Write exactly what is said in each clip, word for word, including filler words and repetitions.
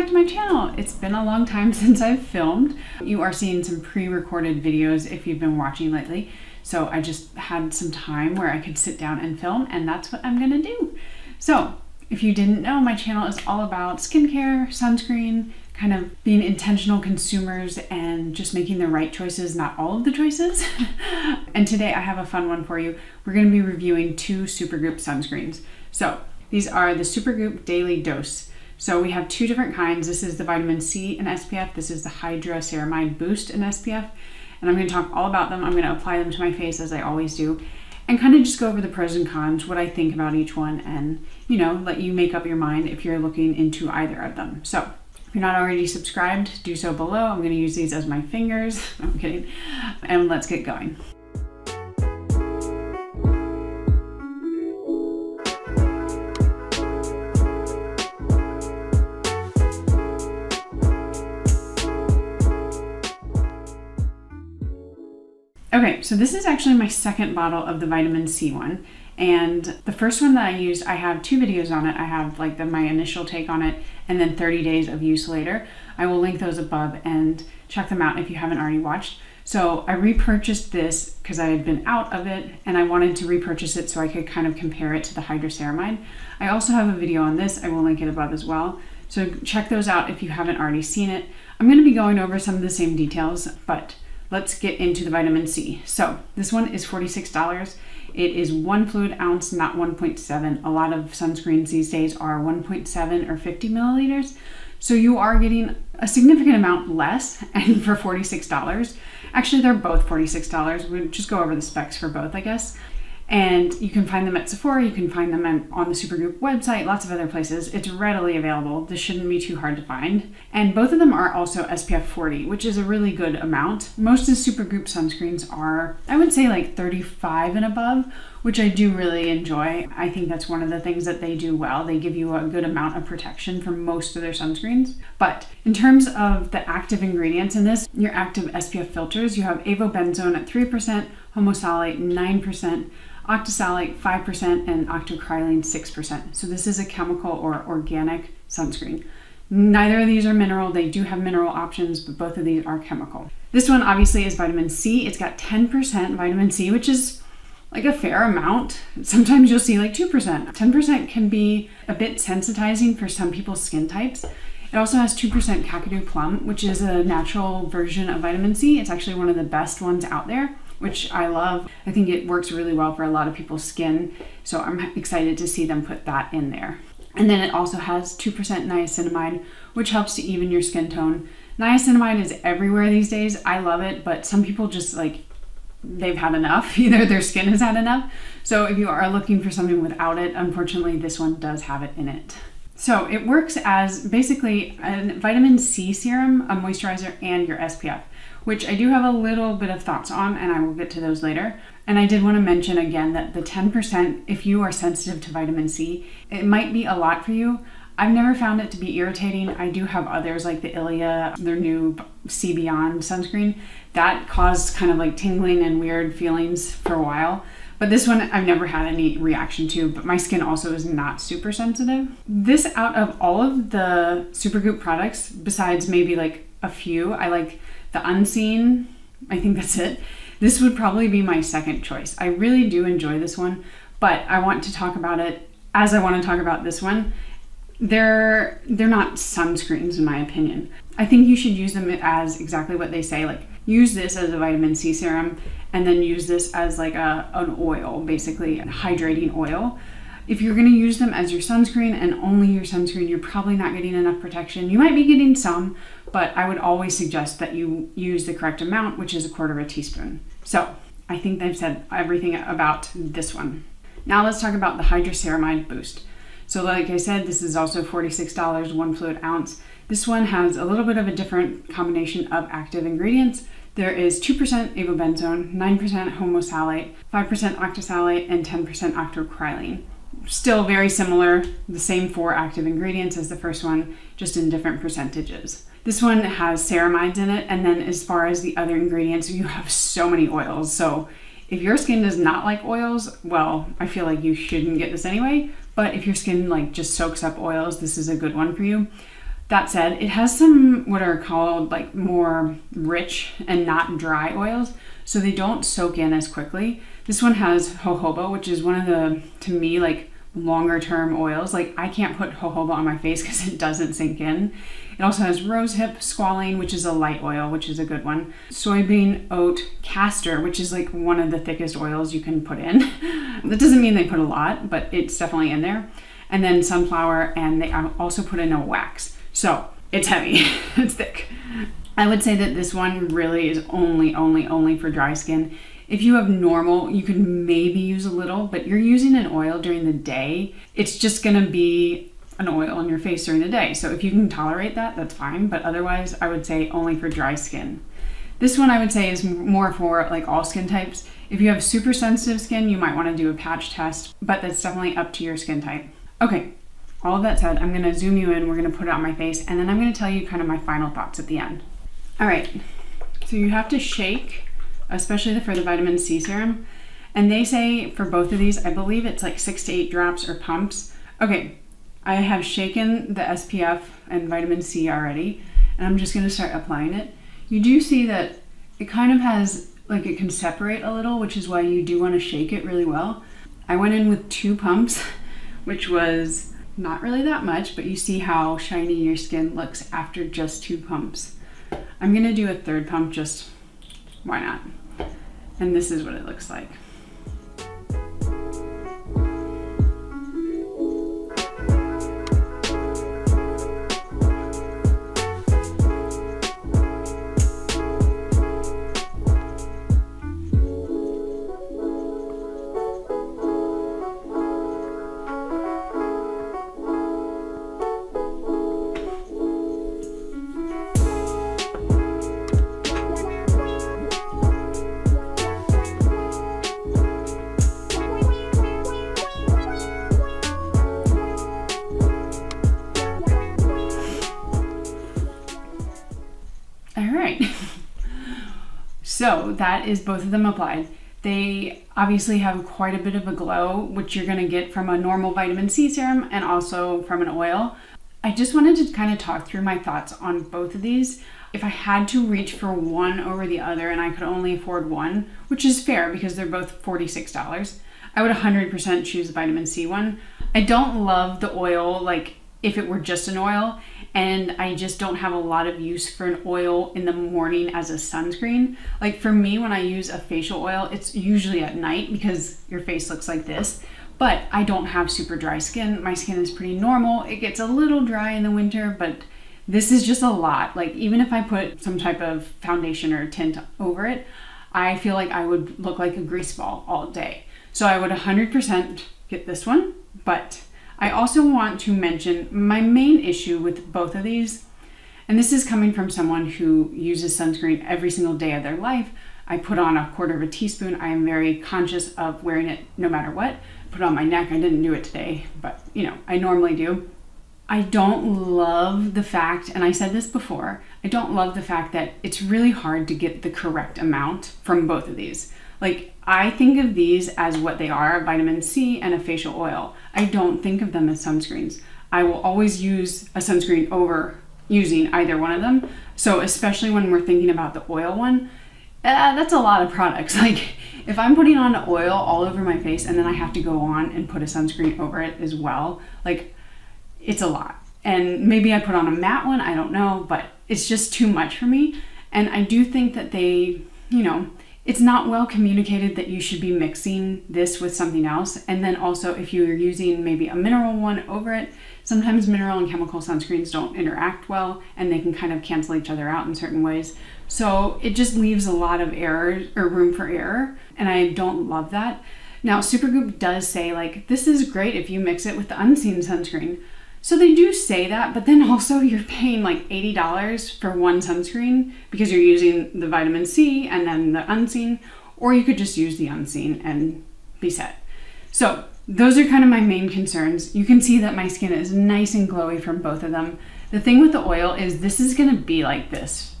back to my channel. It's been a long time since I've filmed. You are seeing some pre-recorded videos if you've been watching lately. So I just had some time where I could sit down and film, and that's what I'm gonna do. So if you didn't know, my channel is all about skincare, sunscreen, kind of being intentional consumers and just making the right choices, not all of the choices. And today I have a fun one for you. We're gonna be reviewing two Supergoop sunscreens. So these are the Supergoop Daily Dose. So we have two different kinds. This is the vitamin C and S P F. This is the Hydra Ceramide Boost and S P F. And I'm gonna talk all about them. I'm gonna apply them to my face as I always do, and kind of just go over the pros and cons, what I think about each one, and you know, let you make up your mind if you're looking into either of them. So if you're not already subscribed, do so below. I'm gonna use these as my fingers. I'm kidding. And let's get going. Okay, so this is actually my second bottle of the vitamin C one. And the first one that I used, I have two videos on it. I have like the, my initial take on it, and then thirty days of use later. I will link those above and check them out if you haven't already watched. So I repurchased this because I had been out of it and I wanted to repurchase it so I could kind of compare it to the Hydra Ceramide. I also have a video on this. I will link it above as well. So check those out if you haven't already seen it. I'm gonna be going over some of the same details, but let's get into the vitamin C. So this one is forty-six dollars. It is one fluid ounce, not one point seven. A lot of sunscreens these days are one point seven or fifty milliliters. So you are getting a significant amount less, and for forty-six dollars. Actually, they're both forty-six dollars. We'll just go over the specs for both, I guess. And you can find them at Sephora. You can find them on the Supergoop website, lots of other places. It's readily available. This shouldn't be too hard to find. And both of them are also S P F forty, which is a really good amount. Most of the Supergoop sunscreens are, I would say, like thirty-five and above, which I do really enjoy. I think that's one of the things that they do well. They give you a good amount of protection for most of their sunscreens. But in terms of the active ingredients in this, your active S P F filters, you have avobenzone at three percent, homosalate nine percent, octosalate five percent, and octocrylene six percent. So this is a chemical or organic sunscreen. Neither of these are mineral. They do have mineral options, but both of these are chemical. This one obviously is vitamin C. It's got ten percent vitamin C, which is like a fair amount. Sometimes you'll see like two percent. ten percent can be a bit sensitizing for some people's skin types. It also has two percent Kakadu Plum, which is a natural version of vitamin C. It's actually one of the best ones out there, which I love. I think it works really well for a lot of people's skin, so I'm excited to see them put that in there. And then it also has two percent niacinamide, which helps to even your skin tone. Niacinamide is everywhere these days. I love it, but some people just like, they've had enough. Either their skin has had enough. So if you are looking for something without it, unfortunately, this one does have it in it. So it works as basically a vitamin C serum, a moisturizer, and your S P F, which I do have a little bit of thoughts on, and I will get to those later. And I did want to mention again that the ten percent, if you are sensitive to vitamin C, it might be a lot for you. I've never found it to be irritating. I do have others like the Ilia, their new C-Beyond sunscreen, that caused kind of like tingling and weird feelings for a while. But this one I've never had any reaction to, but my skin also is not super sensitive. This, out of all of the Supergoop products, besides maybe like a few, I like the Unseen, I think that's it. This would probably be my second choice. I really do enjoy this one, but I want to talk about it as I want to talk about this one. They're, they're not sunscreens in my opinion. I think you should use them as exactly what they say, like use this as a vitamin C serum and then use this as like a, an oil, basically a hydrating oil. If you're gonna use them as your sunscreen and only your sunscreen, you're probably not getting enough protection. You might be getting some, but I would always suggest that you use the correct amount, which is a quarter of a teaspoon. So I think they've said everything about this one. Now let's talk about the Hydra Ceramide Boost. So like I said, this is also forty-six dollars, one fluid ounce. This one has a little bit of a different combination of active ingredients. There is two percent avobenzone, nine percent homosalate, five percent octosalate, and ten percent octocrylene. Still very similar, the same four active ingredients as the first one, just in different percentages. This one has ceramides in it, and then as far as the other ingredients, you have so many oils. So if your skin does not like oils, well, I feel like you shouldn't get this anyway. But if your skin like just soaks up oils, this is a good one for you. That said, it has some what are called like more rich and not dry oils, so they don't soak in as quickly. This one has jojoba, which is one of the, to me, like longer term oils. Like I can't put jojoba on my face because it doesn't sink in. It also has rosehip, squalane, which is a light oil, which is a good one. Soybean, oat, castor, which is like one of the thickest oils you can put in. That doesn't mean they put a lot, but it's definitely in there. And then sunflower, and they also put in a wax. So it's heavy, it's thick. I would say that this one really is only, only, only for dry skin. If you have normal, you could maybe use a little, but you're using an oil during the day. It's just gonna be an oil on your face during the day. So if you can tolerate that, that's fine. But otherwise, I would say only for dry skin. This one I would say is more for like all skin types. If you have super sensitive skin, you might wanna do a patch test, but that's definitely up to your skin type. Okay. All of that said, I'm gonna zoom you in, we're gonna put it on my face, and then I'm gonna tell you kind of my final thoughts at the end. All right, so you have to shake, especially for the vitamin C serum, and they say for both of these, I believe it's like six to eight drops or pumps. Okay, I have shaken the S P F and vitamin C already, and I'm just gonna start applying it. You do see that it kind of has, like it can separate a little, which is why you do wanna shake it really well. I went in with two pumps, which was not really that much, but you see how shiny your skin looks after just two pumps. I'm gonna do a third pump, just why not? And this is what it looks like. So that is both of them applied. They obviously have quite a bit of a glow, which you're gonna get from a normal vitamin C serum and also from an oil. I just wanted to kind of talk through my thoughts on both of these. If I had to reach for one over the other and I could only afford one, which is fair because they're both forty-six dollars, I would one hundred percent choose the vitamin C one. I don't love the oil, like if it were just an oil, and I just don't have a lot of use for an oil in the morning as a sunscreen. Like for me, when I use a facial oil, it's usually at night because your face looks like this, but I don't have super dry skin. My skin is pretty normal. It gets a little dry in the winter, but this is just a lot. Like even if I put some type of foundation or tint over it, I feel like I would look like a grease ball all day. So I would one hundred percent get this one, but I also want to mention my main issue with both of these, and this is coming from someone who uses sunscreen every single day of their life. I put on a quarter of a teaspoon. I am very conscious of wearing it no matter what. Put it on my neck. I didn't do it today, but you know, I normally do. I don't love the fact, and I said this before, I don't love the fact that it's really hard to get the correct amount from both of these. Like I think of these as what they are, vitamin C and a facial oil. I don't think of them as sunscreens. I will always use a sunscreen over using either one of them. So especially when we're thinking about the oil one, uh, that's a lot of products. Like if I'm putting on oil all over my face and then I have to go on and put a sunscreen over it as well, like it's a lot. And maybe I put on a matte one, I don't know, but it's just too much for me. And I do think that they, you know, it's not well communicated that you should be mixing this with something else. And then also if you're using maybe a mineral one over it, sometimes mineral and chemical sunscreens don't interact well and they can kind of cancel each other out in certain ways. So it just leaves a lot of error or room for error. And I don't love that. Now Supergoop does say like, this is great if you mix it with the unseen sunscreen. So they do say that, but then also you're paying like eighty dollars for one sunscreen because you're using the vitamin C and then the unseen, or you could just use the unseen and be set. So those are kind of my main concerns. You can see that my skin is nice and glowy from both of them. The thing with the oil is this is gonna be like this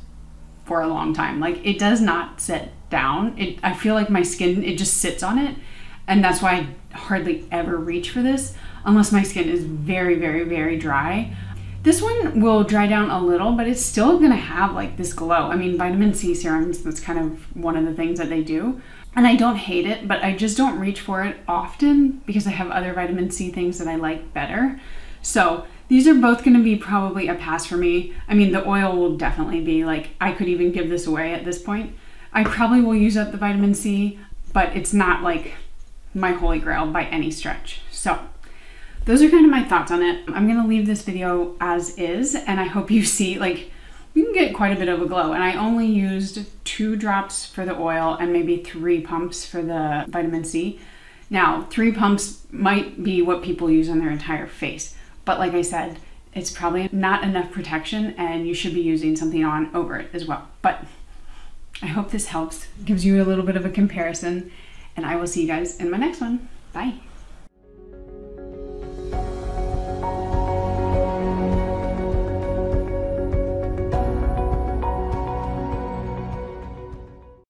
for a long time. Like it does not sit down. It, I feel like my skin, it just sits on it. And that's why I hardly ever reach for this unless my skin is very, very, very dry. This one will dry down a little, but it's still gonna have like this glow. I mean, vitamin C serums, that's kind of one of the things that they do. And I don't hate it, but I just don't reach for it often because I have other vitamin C things that I like better. So these are both gonna be probably a pass for me. I mean, the oil will definitely be like, I could even give this away at this point. I probably will use up the vitamin C, but it's not like my holy grail by any stretch. So those are kind of my thoughts on it. I'm gonna leave this video as is, and I hope you see, like, you can get quite a bit of a glow, and I only used two drops for the oil and maybe three pumps for the vitamin C. Now, three pumps might be what people use on their entire face, but like I said, it's probably not enough protection, and you should be using something on over it as well. But I hope this helps, gives you a little bit of a comparison, and I will see you guys in my next one. Bye.